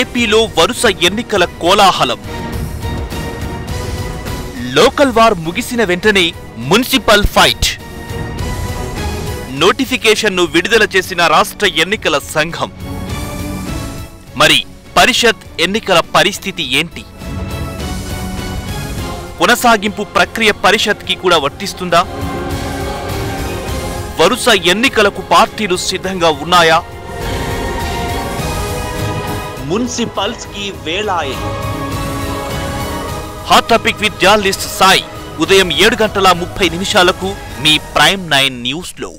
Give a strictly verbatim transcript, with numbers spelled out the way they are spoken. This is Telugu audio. ఏపీలో వరుస ఎన్నికల కోలాహలం. లోకల్ వార్ ముగిసిన వెంటనే మున్సిపల్ ఫైట్. నోటిఫికేషన్ ను విడుదల చేసిన రాష్ట్ర ఎన్నికల సంఘం. మరి పరిషత్ ఎన్నికల పరిస్థితి ఏంటి? కొనసాగింపు ప్రక్రియ పరిషత్ కి కూడా వర్తిస్తుందా? వరుస ఎన్నికలకు పార్టీలు సిద్ధంగా ఉన్నాయా? मुंसिपल्स की वेलाए hot topic with journalist Sai उदयम येरगंटला मुफ्ई निमिषालकु मी प्राइम नाइन न्यूज़ लो।